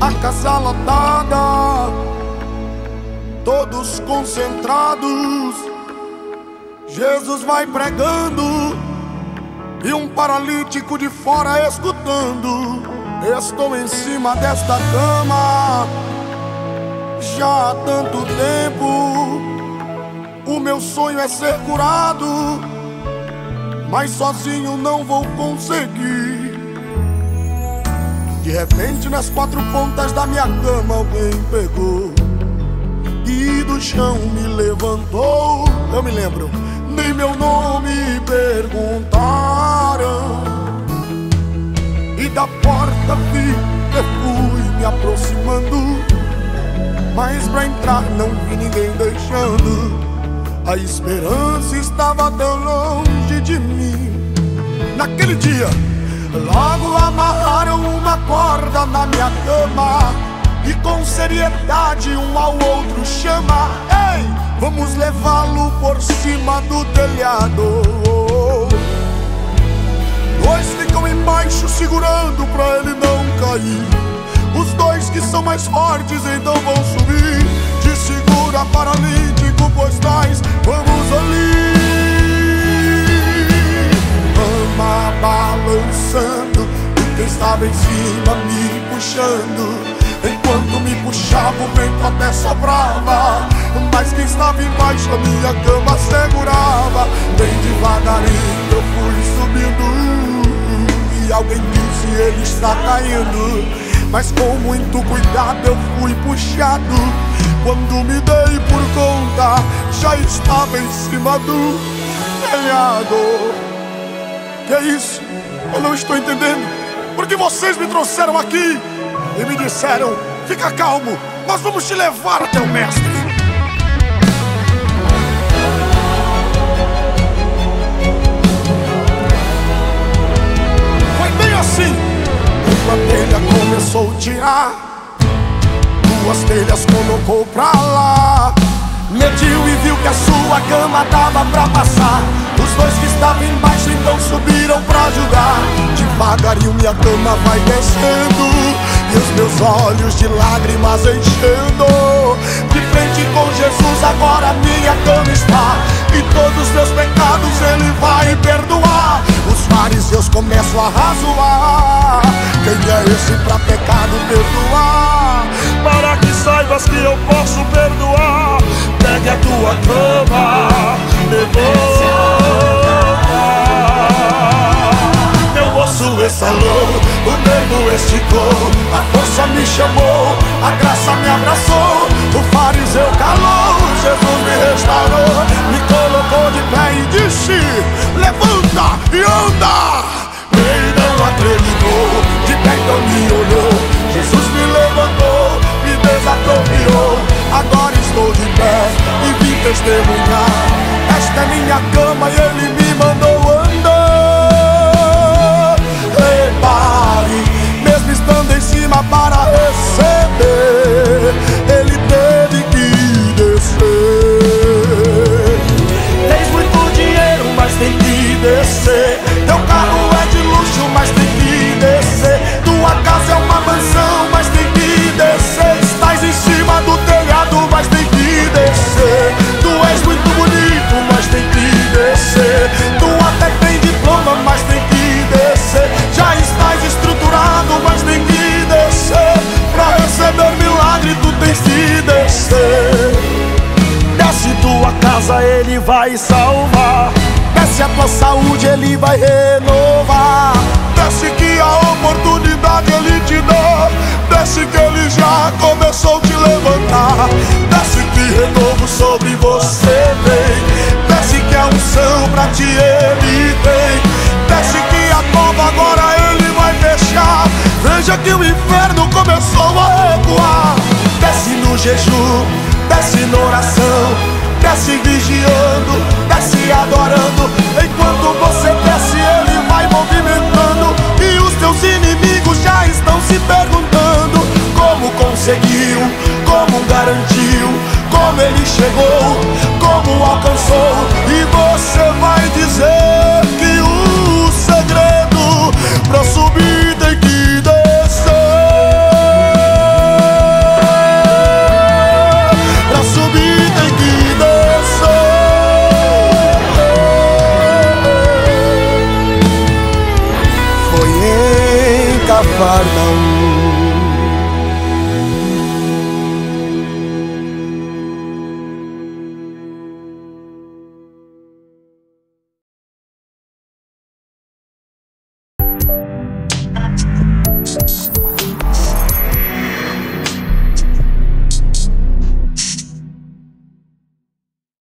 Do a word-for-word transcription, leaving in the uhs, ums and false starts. a casa lotada, todos concentrados. Jesus vai pregando e um paralítico de fora escutando: estou em cima desta cama já há tanto tempo, o meu sonho é ser curado, mas sozinho não vou conseguir. De repente, nas quatro pontas da minha cama alguém pegou e do chão me levantou. Eu me lembro, nem meu nome perguntaram. E da porta vi, eu fui me aproximando, mas pra entrar não vi ninguém deixando. A esperança estava tão longe de mim. Naquele dia, logo amarraram uma corda na minha cama e com seriedade um ao outro chama: ei, vamos levá-lo por cima do telhado. Dois ficam embaixo segurando pra ele não cair. Os dois que são mais fortes então vão subir. Te segura, paralítico, pois nós vamos ali. Ama balançando e quem estava em cima me puxando. Enquanto me puxava o vento até soprava, mas quem estava embaixo a minha cama segurava. Bem devagarinho eu fui subindo e alguém disse: ele está caindo. Mas com muito cuidado eu fui puxado. Quando me dei por conta, já estava em cima do telhado. Que é isso? Eu não estou entendendo. Porque vocês me trouxeram aqui e me disseram: fica calmo, nós vamos te levar até o mestre. Foi bem assim. Uma telha começou a tirar, duas telhas colocou pra lá. Mediu e viu que a sua cama dava pra passar. Os dois que estavam embaixo então subiram pra ajudar. Devagarinho minha cama vai descendo e os meus olhos de lágrimas enchendo. De frente com Jesus agora minha cama está, e todos meus pecados ele vai perdoar. Os fariseus começam a razoar: quem é esse pra pecado perdoar? Para que saibas que eu posso perdoar, pegue a tua cama, devolva. Meu osso exalou, o nervo esticou, a força me chamou, a graça me abraçou. O fariseu calou, Jesus me restaurou, me colocou de pé e disse: levanta e anda! Ele não acreditou, de pé então me olhou. Jesus me levantou, me desapropriou. Agora estou de pé e vim testemunhar: esta é minha cama e ele me mandou andar. Repare, mesmo estando em cima para receber, ele teve que descer. Tens muito dinheiro, mas tem que descer. Teu carro é de luxo, mas tem que descer. Tua casa é uma mansão, mas tem que descer. Estás em cima do telhado, mas tem que descer. Tu és muito bonito, mas tem que descer. Tu até tem diploma, mas tem que descer. Já estás estruturado, mas tem que descer. Pra receber milagre, tu tens que descer. Desce tua casa, ele vai salvar. Desce a tua saúde, ele vai renovar. Desce que a oportunidade ele te dá. Desce que ele já começou a te levantar. Desce que renovo sobre você vem. Desce que a unção pra ti ele tem. Desce que a cova agora ele vai fechar. Veja que o inferno começou a recuar. Desce no jejum, desce na oração, desce vigiando, desce adorando. Enquanto você desce, ele vai movimentando. E os teus inimigos já estão se perguntando: como conseguiu, como garantiu, como ele chegou, como alcançou. E você vai